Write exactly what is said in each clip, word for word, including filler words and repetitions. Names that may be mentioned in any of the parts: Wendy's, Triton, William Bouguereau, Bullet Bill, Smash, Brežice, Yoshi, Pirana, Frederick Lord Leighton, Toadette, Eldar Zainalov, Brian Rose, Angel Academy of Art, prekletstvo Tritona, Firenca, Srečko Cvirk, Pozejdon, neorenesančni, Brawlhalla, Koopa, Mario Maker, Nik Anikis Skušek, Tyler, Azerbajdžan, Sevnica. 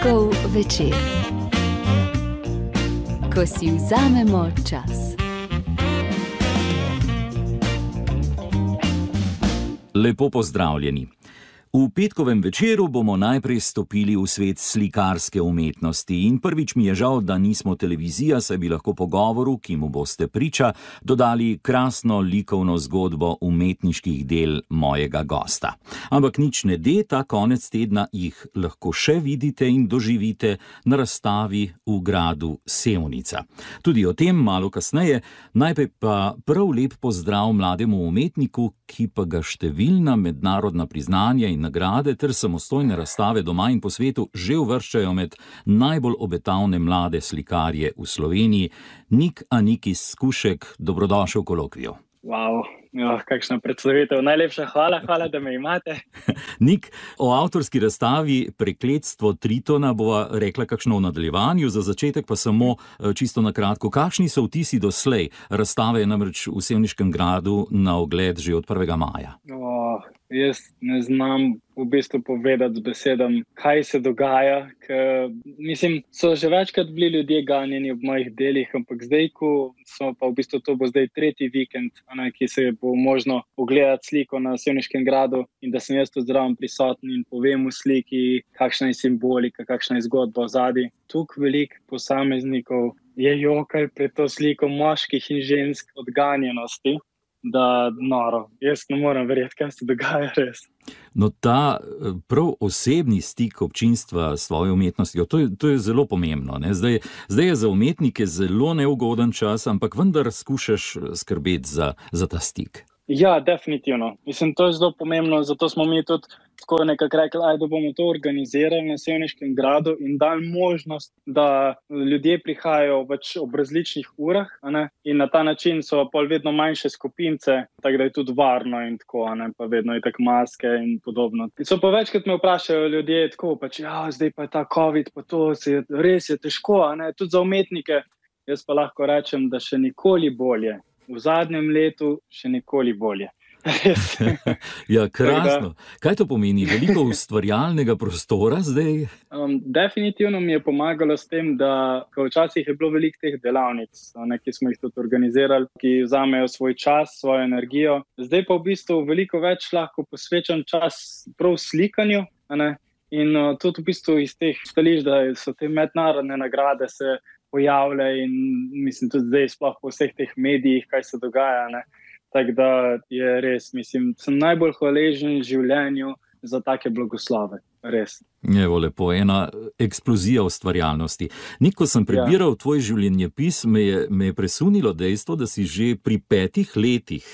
Petkov večer, ko si vzamemo čas. Lepo pozdravljeni. V petkovem večeru bomo najprej stopili v svet slikarske umetnosti in prvič mi je žal, da nismo televizija, saj bi lahko pogovoru, ki mu boste priča, dodali krasno likovno zgodbo umetniških del mojega gosta. Ampak nič ne de, ta konec tedna jih lahko še vidite in doživite na razstavi v gradu Sevnica. Tudi o tem malo kasneje, najprej pa prav lep pozdrav mlademu umetniku, ki pa ga številna mednarodna priznanja in nagrade ter samostojne razstave doma in po svetu že uvrščajo med najbolj obetavne mlade slikarje v Sloveniji. Nik Anikis Skušek, dobrodošel v kolokviju. Wow, oh, kakšna predstavitev. Najlepša hvala, hvala, da me imate. Nik, o avtorski razstavi Prekletstvo Tritona bova rekla kakšno v nadaljevanju, za začetek pa samo čisto na kratko. Kakšni so vtisi doslej? Razstave je namreč v sevniškem gradu na ogled že od prvega maja. Oh. Jaz ne znam v bistvu povedati z besedami, kaj se dogaja. Ker, mislim, so že večkrat bili ljudje ganjeni ob mojih delih, ampak zdaj, ko smo pa v bistvu, to bo zdaj tretji vikend, ne, ki se bo možno ogledati sliko na sevniškem gradu in da sem jaz tu zraven prisoten in povem v sliki, kakšna je simbolika, kakšna je zgodba v zadnji. Tukaj veliko posameznikov je jokal pred to sliko moških in žensk odganjenosti. Da, noro, jaz ne moram verjeti, kaj se dogaja res. No, ta prav osebni stik občinstva s svojo umetnostjo, to je, to je zelo pomembno. Ne? Zdaj, zdaj je za umetnike zelo neugoden čas, ampak vendar skušaš skrbeti za, za ta stik. Ja, definitivno. Mislim, to je zelo pomembno, zato smo mi tudi tako nekako rekli, aj, da bomo to organizirali na sevniškem gradu in dali možnost, da ljudje prihajajo več ob različnih urah, ne? In na ta način so pol vedno manjše skupince, tako da je tudi varno in tako, ne? Pa vedno je tako maske in podobno. In so pa večkrat me vprašajo ljudje tako, pač, ja, zdaj pa je ta COVID, pa to se je, res je težko, ne? Tudi za umetnike. Jaz pa lahko rečem, da še nikoli bolje. V zadnjem letu še nikoli bolje. Ja, krasno. Kaj to pomeni? Veliko ustvarjalnega prostora zdaj? Um, definitivno mi je pomagalo s tem, da včasih je bilo veliko teh delavnic, ne, ki smo jih tudi organizirali, ki vzamejo svoj čas, svojo energijo. Zdaj pa v bistvu veliko več lahko posvečam čas prav slikanju, ne? In uh, tudi v bistvu iz teh stališč, da so te mednarodne nagrade se pojavlja in mislim tudi zdaj sploh po vseh teh medijih, kaj se dogaja, ne. Tako da je res, mislim, sem najbolj hvaležen življenju za take blagoslove, res. Evo, lepo, ena eksplozija ustvarjalnosti. Nik, ko sem prebiral ja. tvoj življenjepis, me je, me je presunilo dejstvo, da si že pri petih letih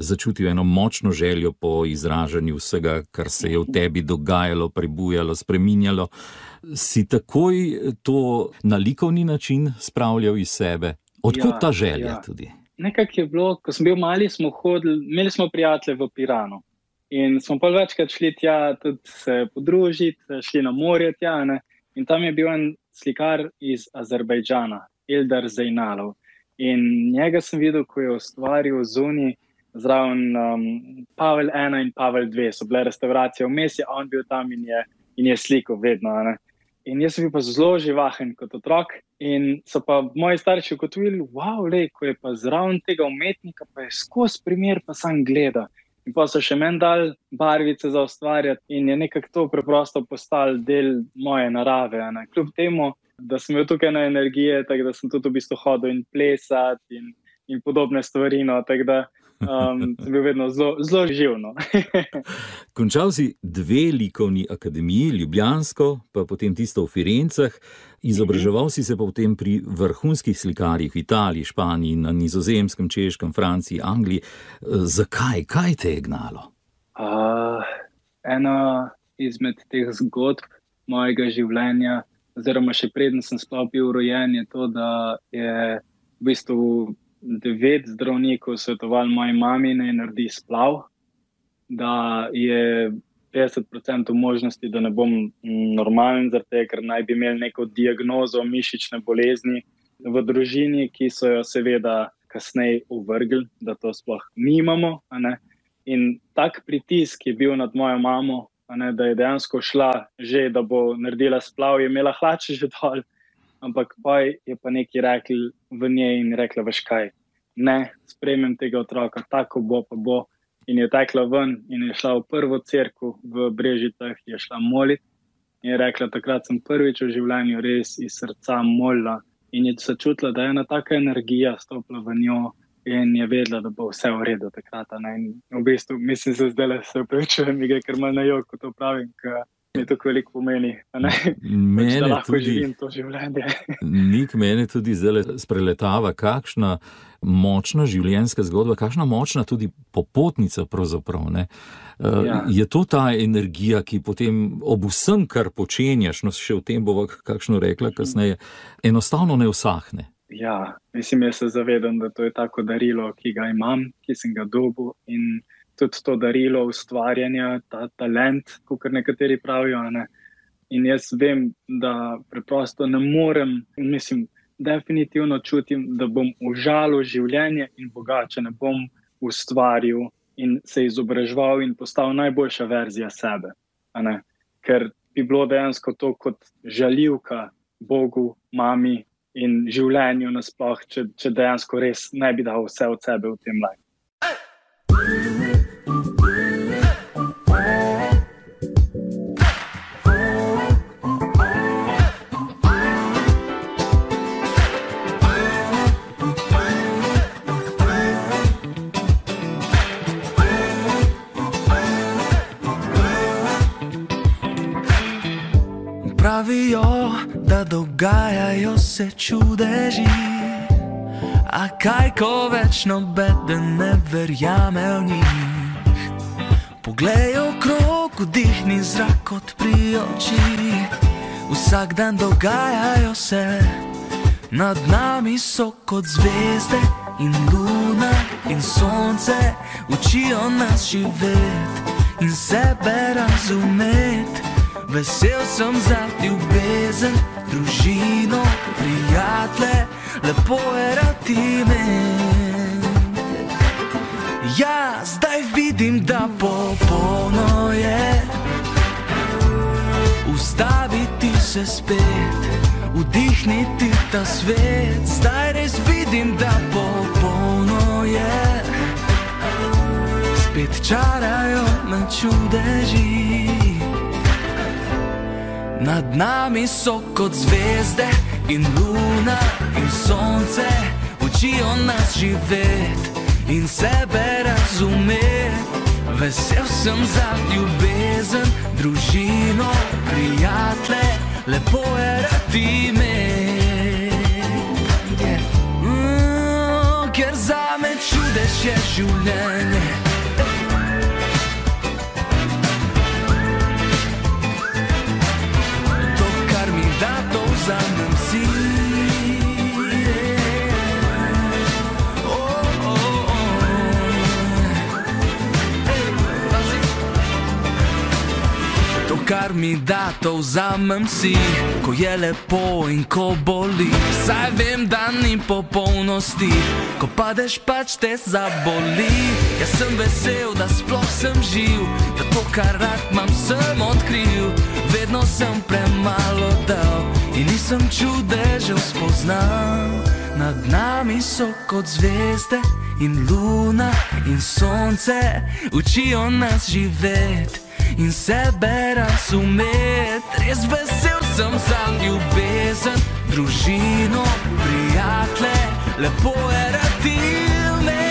začutil eno močno željo po izražanju vsega, kar se je v tebi dogajalo, prebujalo, spreminjalo. Si takoj to na likovni način spravljal iz sebe? Odkud ja, ta želja ja. tudi? Nekako je bilo, ko sem bil mali, smo hodili, imeli smo prijatelje v Pirano. In smo pa večkrat šli tja tudi se podružiti, šli na morje tja. Ne? In tam je bil en slikar iz Azerbajdžana, Eldar Zainalov. In njega sem videl, ko je ustvaril zunaj zraven um, Pavel ena in Pavel dva so bile restauracije vmes, je on bil tam in je, in je sliko vedno. Ne? In jaz sem bil pa zelo živahen kot otrok in so pa moji starši ugotovili, wow, lej, ko je pa zraven tega umetnika, pa je skozi primer, pa sam gleda. In pa so še meni dali barvice za ustvarjati in je nekako to preprosto postal del moje narave. Ne? Kljub temu, da sem imel tukaj na energije, tako da sem tudi v bistvu hodil in plesati in, in podobne stvari, no, tako da Um, sem bil vedno zelo živno. Končal si dve likovni akademiji, ljubljansko, pa potem tisto v Firencah. Izobraževal si se pa potem pri vrhunskih slikarjih v Italiji, Španiji, na Nizozemskem, Češkem, Franciji, Angliji. Zakaj? Kaj te je gnalo? Uh, ena izmed teh zgodb mojega življenja, oziroma še preden sem sploh bil rojen, je to, da je v bistvu devet zdravnikov svetovali moji mami, naj naredi splav, da je petdeset procentov možnosti, da ne bom normalen, zato ker naj bi imeli neko diagnozo mišične bolezni v družini, ki so jo seveda kasneje uvrgli, da to sploh nimamo. In tak pritisk je bil nad mojo mamo, ne, da je dejansko šla že, da bo naredila splav, je imela hlače že dol, ampak poj je pa nekaj rekli v njej in rekla, veš kaj, ne, sprejmem tega otroka, tako bo, pa bo. In je tekla ven in je šla v prvo cerkev v Brežicah, je šla molit in je rekla, takrat sem prvič v življenju res iz srca molila in je se čutila, da je ena taka energija stopila v njo in je vedela, da bo vse v redu takrat. In v bistvu, mislim se zdaj, da se upravičujem, igre kar malo na jok, ko to pravim, ker mi tako veliko pomeni, da lahko tudi živim to življenje. Nik mene tudi zdaj spreletava, kakšna močna življenjska zgodba, kakšna močna tudi popotnica pravzaprav. Ne? Ja. Je to ta energija, ki potem ob vsem, kar počenjaš, no še v tem bova kakšno rekla kasneje, enostavno ne usahne. Ja, mislim, jaz se zavedam, da to je tako darilo, ki ga imam, ki sem ga dobil in tudi to darilo ustvarjanja, ta talent, kakor nekateri pravijo. Ne? In jaz vem, da preprosto ne morem, mislim, definitivno čutim, da bom užalil življenje in bogače ne bom ustvaril in se izobraževal in postal najboljša verzija sebe. Ker bi bilo dejansko to kot žaljivka Bogu, mami in življenju nasploh, če, če dejansko res ne bi dal vse od sebe v tem lajku. Pravijo, da dogajajo se čudeži, a kaj ko več nobeden ne verjame v njih. Poglej okrog, vdihni zrak kot pri oči, vsak dan dogajajo se, nad nami so kot zvezde in luna in sonce, učijo nas živeti in sebe razumeti. Vesel sem za ljubezen, družino, prijatelje, lepo je rati me. Ja, zdaj vidim, da popolno je ustaviti se spet, vdihniti ta svet. Zdaj res vidim, da popolno je, spet čarajo me čudeži. Nad nami so kot zvezde in luna in sonce, učijo nas živeti in sebe razumeti. Vesel sem za ljubezen, družino, prijatelje, lepo je rati me. Yeah. Mm, ker zame čudež je življenje. Kar mi da, to vzamem si, ko je lepo in ko boli. Saj vem, da ni popolnosti, ko padeš, pač te zaboli. Jaz sem vesel, da sploh sem živ, da to, kar rad imam, sem odkril. Vedno sem premalo dal in nisem čudežev spoznal. Nad nami so kot zvezde in luna in sonce, učijo nas živeti in sebe razumeti. Res vesel sem za ljubezen, družino, prijatelje, lepo je radi me.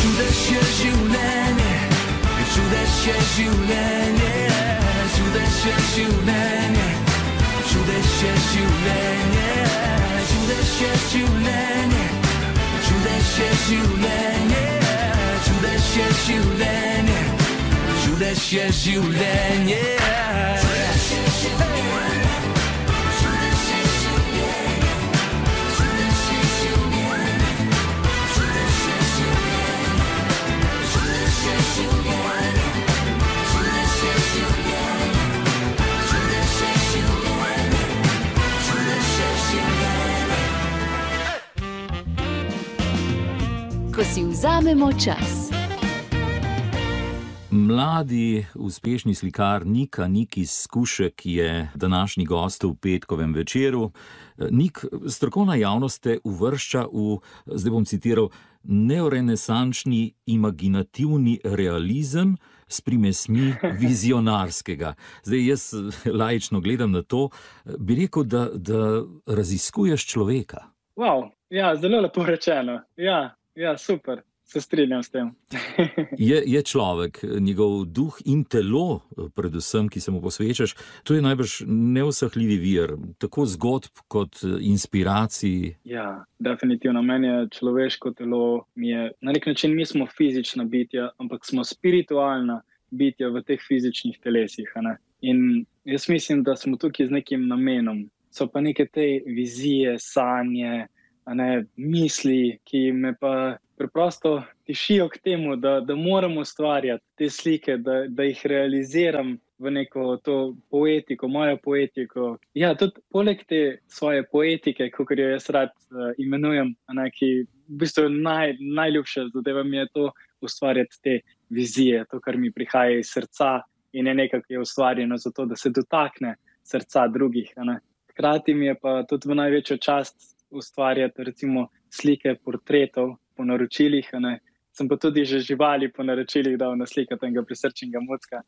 Čudež je življenje, čudež je življenje, čudež je življenje, čudež je življenje, čudež je življenje, čudež je življenje. Čudež je življenje, čudež je življenje. Čudež je življenje, čudež je življenje, čudež je življenje, čudež je življenje, čudež je življenje, čudež je življenje, čudež je življenje, čudež je življenje. Ko si vzamemo čas. Mladi uspešni slikar Nik Anikis Skušek je današnji gost v petkovem večeru. Nik, strokovna javnost te uvršča v, zdaj bom citiral, neorenesančni imaginativni realizem s primesmi vizionarskega. Zdaj, jaz laično gledam na to, bi rekel, da, da raziskuješ človeka. Wow, ja, zelo lepo rečeno. Ja, ja, super. Se strinjam s tem. je, je človek, njegov duh in telo, predvsem, ki se mu posvečaš, to je najbrž neusahljivi vir, tako zgodb kot inspiracij. Ja, definitivno. Meni je človeško telo, mi je, na nek način mi smo fizična bitja, ampak smo spiritualna bitja v teh fizičnih telesih. In jaz mislim, da smo tukaj z nekim namenom. So pa neke te vizije, sanje, a ne, misli, ki me pa preprosto tišijo k temu, da, da moram ustvarjati te slike, da, da jih realiziram v neko to poetiko, mojo poetiko. Ja, tudi poleg te svoje poetike, kakor jo jaz rad uh, imenujem, ne, ki v bistvu naj, najljubše zadeva mi je to ustvarjati te vizije, to, kar mi prihaja iz srca in je nekaj, ki je ustvarjeno za to, da se dotakne srca drugih. Hkrati mi je pa tudi v največjo čast ustvarjati recimo slike portretov po naročilih, ne. Sem pa tudi že živali po naročilih dal naslikati enega prisrčnega mucka.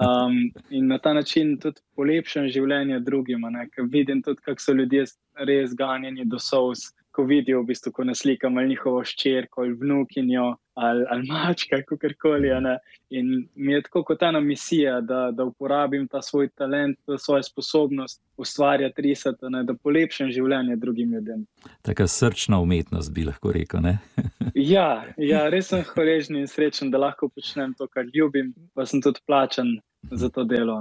Um, in na ta način tudi polepšam življenje drugim, ne. Ker vidim tudi, kako so ljudje res ganjeni do solz, ko vidijo, v bistvu, ko naslikam ali njihovo ščerko, ali vnukinjo, ali, ali mačka, kakorkoli, ne. In mi je tako kot ena misija, da, da uporabim ta svoj talent, ta svojo sposobnost ustvarjati, risati, ne, da polepšam življenje drugim ljudem. Taka srčna umetnost bi lahko rekel, ne? ja, ja, res sem hvaležen in srečen, da lahko počnem to, kar ljubim, pa sem tudi plačan za to delo.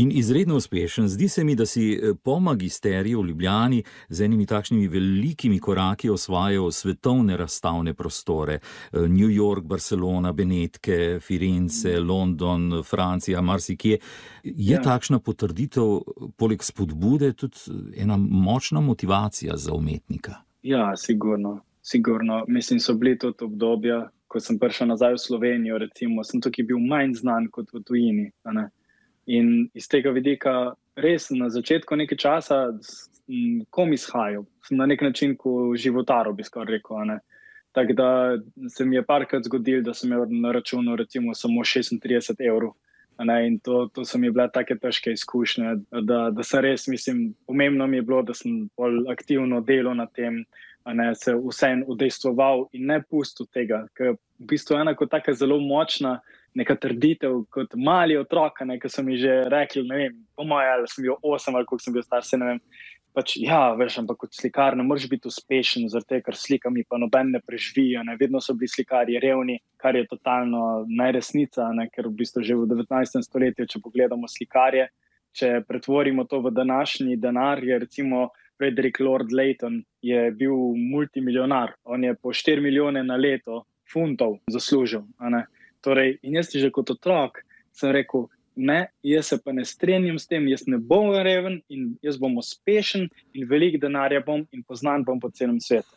In izredno uspešen. Zdi se mi, da si po magisteriju v Ljubljani z enimi takšnimi velikimi koraki osvajal svetovne razstavne prostore. New York, Barcelona, Benetke, Firenze, London, Francija, marsikje. Je ja. Takšna potrditev, poleg spodbude, tudi ena močna motivacija za umetnika? Ja, sigurno. Sigurno. Mislim, so bili tudi obdobja, ko sem prišel nazaj v Slovenijo, recimo, sem tukaj bil manj znan kot v tujini. In iz tega vidika res na začetku nekaj časa kom izhajal. Sem na nek način ko životaro, bi skoraj rekel. Tako da se mi je parkrat zgodil, da sem imel na računu recimo samo šestintrideset evrov. In to, to so mi bile take težke izkušnje, da, da sem res, mislim, pomembno mi je bilo, da sem bolj aktivno delal na tem, a ne, se vseeno udejstvoval in ne pustil tega, ker v bistvu ena kot taka zelo močna neka trditev kot mali otrok, ki so mi že rekli, ne vem, po moje, ali sem bil osem ali koliko sem bil star, se ne vem, pač ja, veš, ampak kot slikar ne moreš biti uspešen, zaradi tega, ker slikami pa noben ne preživi, ne, vedno so bili slikarji revni, kar je totalno neresnica, ne, ker v bistvu že v devetnajstem stoletju, če pogledamo slikarje, če pretvorimo to v današnji denar, je recimo Frederick Lord Leighton je bil multimilionar. On je po štiri milijone na leto funtov zaslužil. Torej, in jaz že kot otrok sem rekel, ne, jaz se pa ne strenjam s tem, jaz ne bom reven in jaz bom uspešen in veliko denarja bom in poznan bom po celem svetu.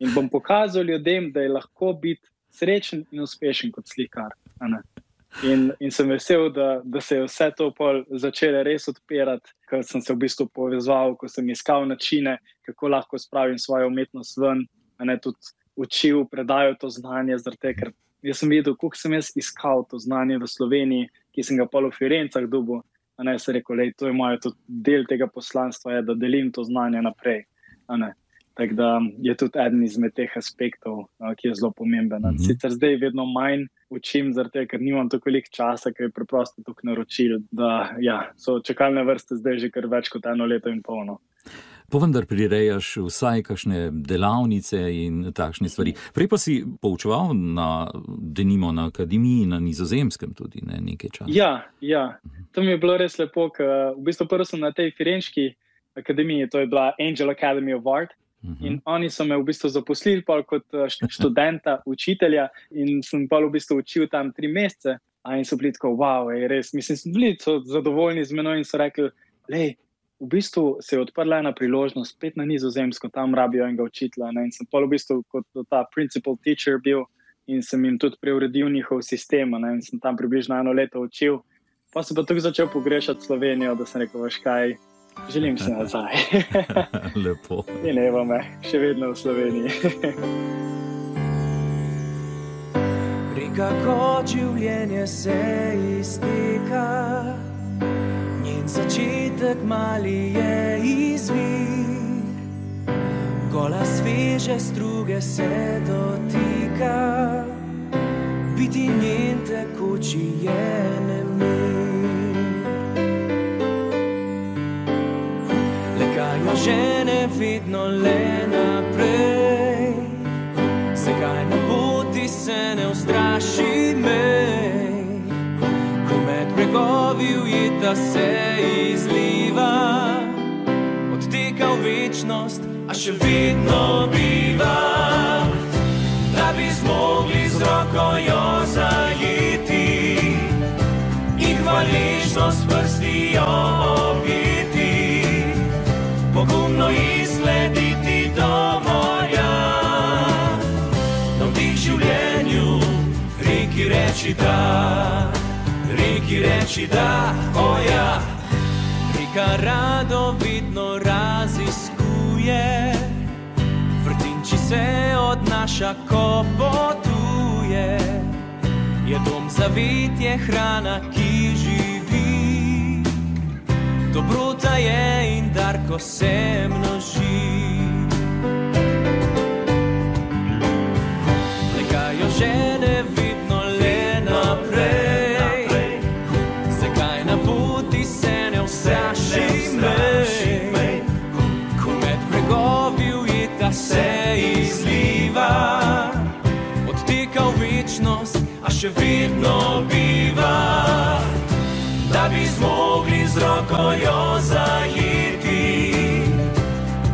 In bom pokazal ljudem, da je lahko biti srečen in uspešen kot slikar. In, in sem vesel, da, da se je vse to pol začele res odpirati, ker sem se v bistvu povezval, ko sem iskal načine, kako lahko spravim svojo umetnost ven, a ne tudi učil, predajal to znanje, zato ker jaz sem videl, koliko sem jaz iskal to znanje v Sloveniji, ki sem ga pol v Firencah dobil, a ne, se rekel, lej, to je moje, to del tega poslanstva je, da delim to znanje naprej, a ne. Tako da je tudi eden izmed teh aspektov, ki je zelo pomemben. Sicer zdaj vedno manj učim, zato ker nimam tako veliko časa, ker je preprosto tako naročil, da ja, so čakalne vrste zdaj že kar več kot eno leto in polno. Pa vendar prirejaš vsaj kakšne delavnice in takšne stvari. Prej pa si poučeval na, denimo na akademiji, na Nizozemskem tudi, ne, nekaj časa. Ja, ja. To mi je bilo res lepo, ker v bistvu prvo sem na tej Firenški akademiji, to je bila Angel Academy of Art, in oni so me v bistvu zaposlili pol kot študenta, učitelja in sem pol v bistvu učil tam tri mesece. A in so bili tako, wow, ej, res, mislim, so bili so zadovoljni z menoj in so rekli, lej, v bistvu se je odprla ena priložnost, spet na Nizozemsko, tam rabijo enega učitelja. Ne? In sem pol v bistvu kot ta principal teacher bil in sem jim tudi preuredil njihov sistem, ne, in sem tam približno eno leto učil. Pa sem pa tako začel pogrešati Slovenijo, da sem rekel, veš kaj, želim se nazaj. Lepo. In evo me, še vedno v Sloveniji. Prikako življenje se izteka, njen začetek mali je izvir. Gola sveže struge se dotika, biti njen tekoči je nemir. Lekajo žene vidno le naprej, zakaj na poti se ne ustraši mej, ko med bregovi ujeta se izliva, odteka v večnost, a še vedno biva, da bi zmogli z roko jo zajeti in hvaležno s prsti jo objeti, pogumno izslediti do morja. Na vdih življenju reki reči da, reki reči da, o ja. Reka radovidno raziskuje, vrtinči se odnaša, ko potuje. Je dom zavit, je hrana, ki živi. Dobrota je in dar, ko se množi. Lekajo žene vidno le naprej, zakaj na poti se ne ustraši mej, se izliva, odteka v večnost, a še vedno biva, da bi zmogli z roko jo zajeti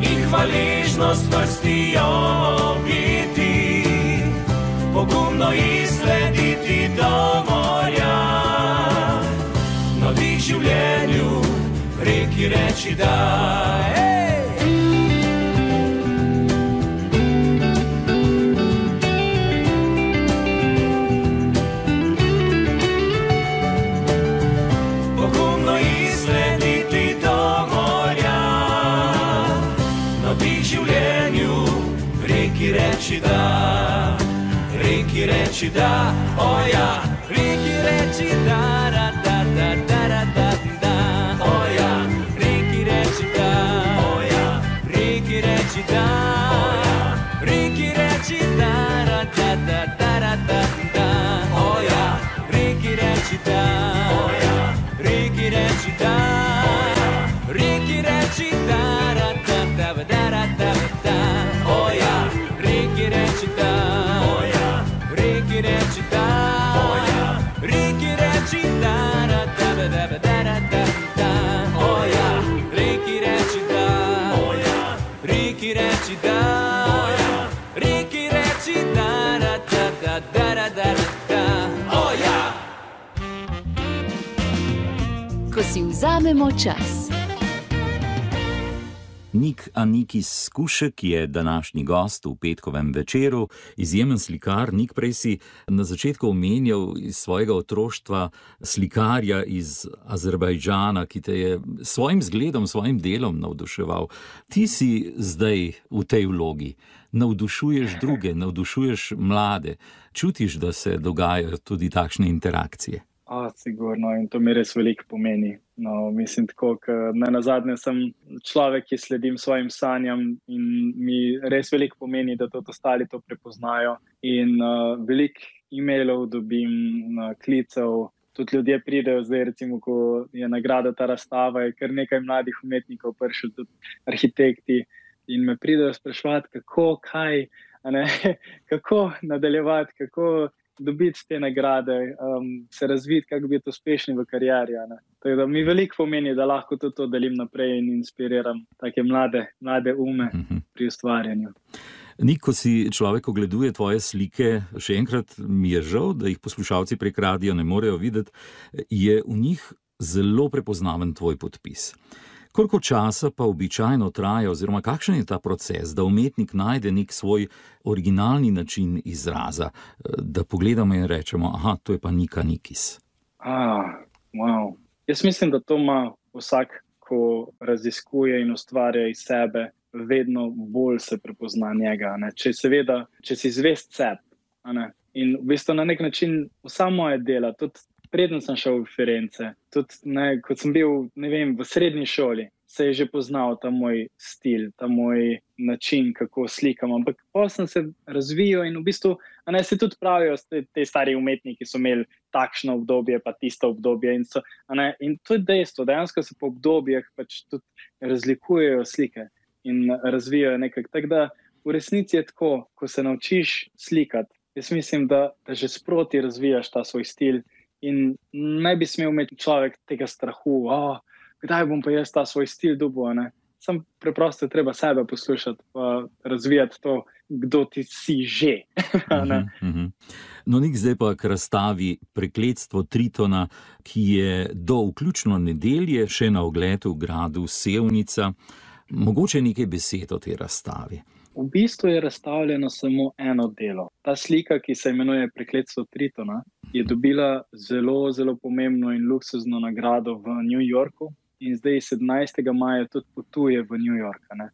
in hvaležnost prsti jo objeti, pogumno izslediti do morja. Na vdih življenju reki reči da. Reči da, reki reči da, o ja, reki reči da, da, da, da, da, da, da, o ja, reki reči da, o ja, reki reči da, o ja, reki reči da, da, da, da, da, da, o ja, reki reči da, o ja, reki reči da, o ja, reki reči da, da, da, da, da, da, da, da, o ja. Ko si vzamemo čas. Nik Anikis Skušek je današnji gost v petkovem večeru, izjemen slikar. Nik, prej si na začetku omenjal iz svojega otroštva slikarja iz Azerbajdžana, ki te je svojim zgledom, svojim delom navduševal. Ti si zdaj v tej vlogi, navdušuješ druge, navdušuješ mlade. Čutiš, da se dogajajo tudi takšne interakcije? A, sigurno, in to mi res veliko pomeni. No, mislim tako, ker na nazadnje sem človek, ki sledim svojim sanjam in mi res veliko pomeni, da tudi ostali to prepoznajo. In uh, veliko e-mailov dobim, uh, klicev, tudi ljudje pridejo zdaj, recimo, ko je nagrada ta razstava, je kar nekaj mladih umetnikov prišel, tudi arhitekti, in me pridejo spraševati, kako, kaj, ne, kako nadaljevati, kako dobiti te nagrade, um, se razviti, kako biti uspešni v karieri. Tako da mi veliko pomeni, da lahko tudi to delim naprej in inspiriram take mlade, mlade ume uh-huh. pri ustvarjanju. Nik, ko si človek ogleduje tvoje slike, še enkrat mi je žal, da jih poslušalci prek radia ne morejo videti, je v njih zelo prepoznaven tvoj podpis. Koliko časa pa običajno traja oziroma kakšen je ta proces, da umetnik najde nek svoj originalni način izraza, da pogledamo in rečemo, aha, to je pa Nik Anikis? Ah, wow. Jaz mislim, da to ima vsak, ko raziskuje in ustvarja iz sebe, vedno bolj se prepozna njega. Ne? Če seveda, če si zvest sebe. In v bistvu na nek način vsa moja dela, tudi preden sem šel v Firence, tudi ne, kot sem bil, ne vem, v srednji šoli, se je že poznal ta moj stil, ta moj način, kako slikam. Ampak potem sem se razvijal in v bistvu, a ne, se tudi pravijo, te, te stari umetniki so imeli takšno obdobje, pa tisto obdobje. In, so, a ne, in to je dejstvo, dejansko se po obdobjih pač tudi razlikujejo slike in razvijajo nekaj. Tako da v resnici je tako, ko se naučiš slikati, jaz mislim, da, da že sproti razvijaš ta svoj stil in ne bi smel imeti človek tega strahu, oh, kdaj bom pa jaz ta svoj stil dobil, ne? Sam preprosto treba sebe poslušati, pa razvijati to, kdo ti si že. Mm-hmm, mm-hmm. No, Nik, zdaj pa k razstavi Prekletstvo Tritona, ki je do vključno nedelje še na ogled v gradu Sevnica. Mogoče nekaj besed o tej razstavi. V bistvu je razstavljeno samo eno delo. Ta slika, ki se imenuje Prekletstvo Tritona, je dobila zelo, zelo pomembno in luksuzno nagrado v New Yorku in zdaj sedemnajstega maja tudi potuje v New York. Ne?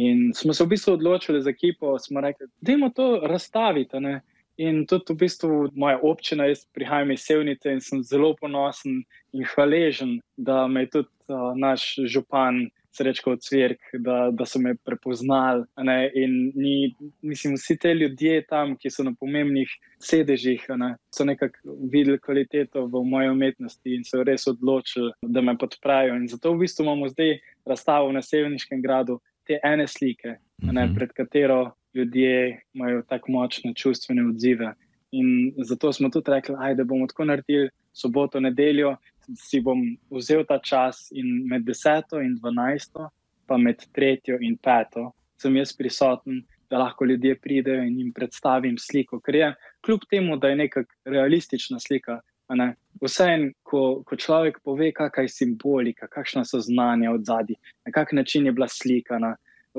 In smo se v bistvu odločili z ekipo, smo rekli, dajmo to razstaviti. Ne? In tudi v bistvu moja občina, jaz prihajam iz Sevnice in sem zelo ponosen in hvaležen, da me je tudi uh, naš župan Srečko Cvirk, da, da so me prepoznali. Ne? In ni, mislim, vsi te ljudje tam, ki so na pomembnih sedežih, ne? So nekako videli kvaliteto v moji umetnosti in so res odločili, da me podpravijo. In zato v bistvu imamo zdaj razstavo na Sevniškem gradu te ene slike, ne? Pred katero ljudje imajo tako močne čustvene odzive. In zato smo tudi rekli, da bomo tako naredili soboto, nedeljo, si bom vzel ta čas in med deseto in dvanajsto, pa med tretjo in peto sem jaz prisoten, da lahko ljudje pridejo in jim predstavim sliko, ker je, kljub temu, da je nekak realistična slika, a ne, vse en, ko, ko človek pove, kakaj simbolika, kakšna so znanja od zadnji, na kak način je bila slikana,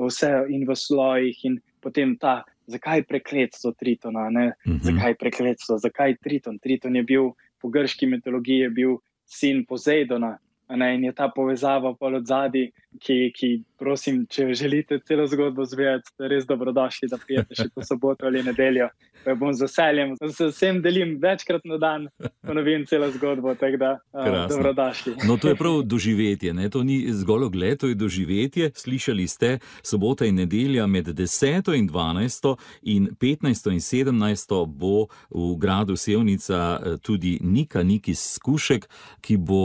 vse in v slojih in potem ta, zakaj prekletstvo Tritona, ne, mm-hmm. zakaj prekletstvo, zakaj Triton, Triton je bil, po grški mitologiji je bil sin Pozejdona, ne, in je ta povezava pa od zadnji, ki, ki, prosim, če želite celo zgodbo zvedeti, ste res dobrodošli, da prijete še to soboto ali nedeljo, pa bom z veseljem, se vsem delim večkrat na dan, ponovim celo zgodbo, tako da uh, dobrodošli. No, to je prav doživetje, ne? To ni zgolj ogled, to je doživetje. Slišali ste, sobota in nedelja med deseto in dvanajsto in petnajsto in sedemnajsto bo v gradu Sevnica tudi Nik Anikis Skušek, ki bo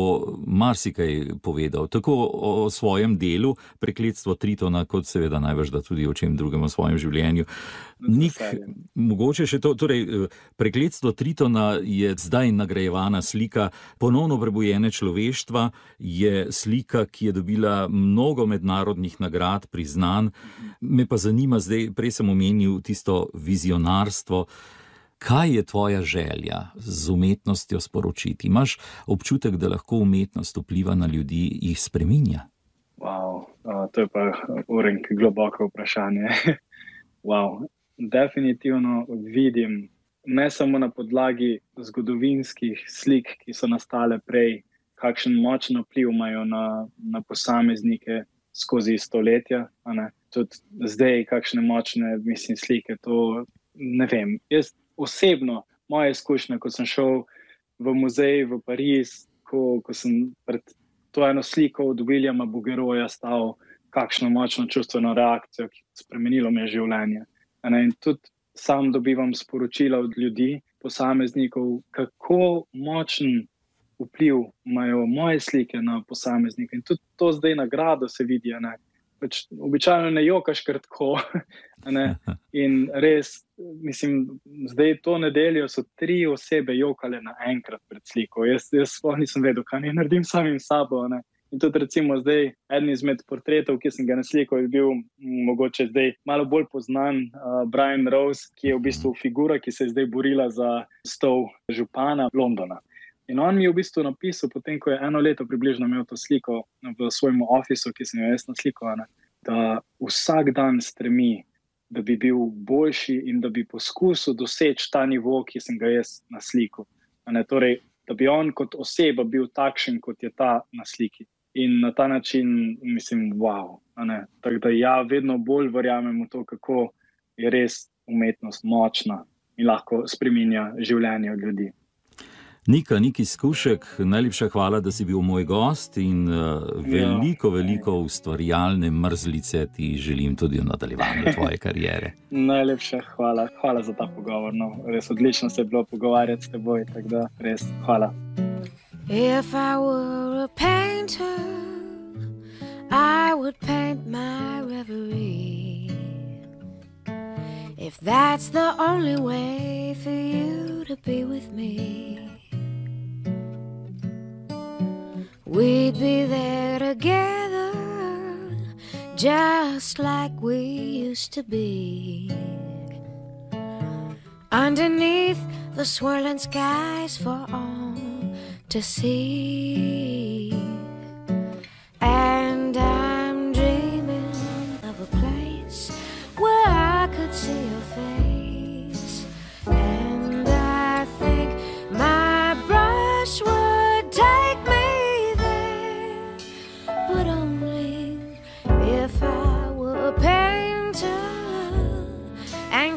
marsikaj povedal, tako o svojem delu, Prekletstvo Tritona, kot seveda največ, da tudi o čem drugem, o svojem življenju. Nik, mogoče še to, torej, Prekletstvo Tritona je zdaj nagrajevana slika ponovno prebujene človeštva, je slika, ki je dobila mnogo mednarodnih nagrad, priznanj. Me pa zanima zdaj, prej sem omenil tisto vizionarstvo. Kaj je tvoja želja z umetnostjo sporočiti? Imaš občutek, da lahko umetnost vpliva na ljudi, jih spreminja? Wow, uh, to je pa urenk globoko vprašanje. Wow. Definitivno vidim, ne samo na podlagi zgodovinskih slik, ki so nastale prej, kakšen močno vpliv imajo na, na posameznike skozi stoletja, a ne? Tudi zdaj, kakšne močne, mislim, slike, to ne vem. Jaz osebno, moje izkušnje, ko sem šel v muzej v Pariz, ko, ko sem pred to eno sliko od Williama Bouguereauja stal kakšno močno čustveno reakcijo, ki spremenilo me življenje. In tudi sam dobivam sporočila od ljudi, posameznikov, kako močen vpliv imajo moje slike na posameznike. In tudi to zdaj nagrado se vidi, ne. Pač običajno ne jokaš kar tako. Ne? In res, mislim, zdaj to nedeljo so tri osebe jokale naenkrat pred sliko. Jaz, jaz nisem vedel, kaj ne naredim samim sabo. Ne? In tudi recimo zdaj, eden izmed portretov, ki sem ga naslikal, je bil m, mogoče zdaj malo bolj poznan uh, Brian Rose, ki je v bistvu figura, ki se je zdaj borila za stol župana Londona. In on mi je v bistvu napisal, potem ko je eno leto približno imel to sliko v svojem ofisu, ki sem jo jaz naslikovana, da vsak dan stremi, da bi bil boljši in da bi poskusil doseči ta nivo, ki sem ga jaz naslikal. Torej, da bi on kot oseba bil takšen, kot je ta na sliki. In na ta način, mislim, wow. Tako da ja, vedno bolj verjamem v to, kako je res umetnost močna in lahko spreminja življenje od ljudi. Nik Anikis Skušek, najlepša hvala, da si bil moj gost in veliko, veliko ustvarjalne mrzlice ti želim tudi v nadaljevanju tvoje karijere. Najlepša hvala. Hvala za ta pogovor. Res odlično se je bilo pogovarjati s teboj, tako da res hvala. If I were a painter, I would paint my reverie. If that's the only way for you to be with me, we'd be there together, just like we used to be. Underneath the swirling skies for all to see. And I'm dreaming of a place where I could see your face. And I think my brush will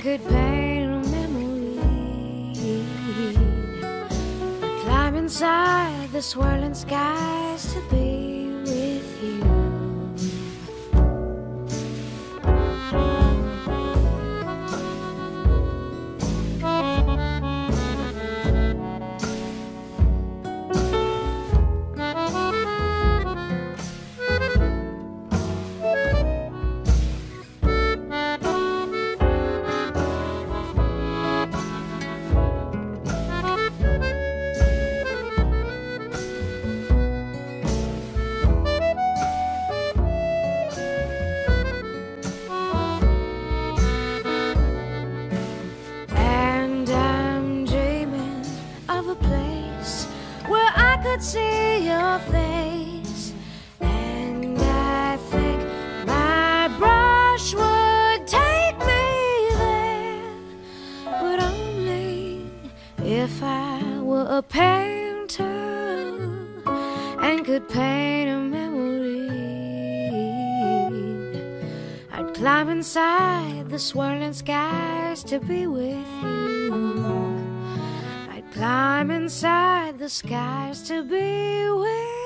could paint a memory. I climb inside the swirling skies to be with you. See your face, and I think my brush would take me there, but only if I were a painter and could paint a memory. I'd climb inside the swirling skies to be with you. Climb inside the skies to be with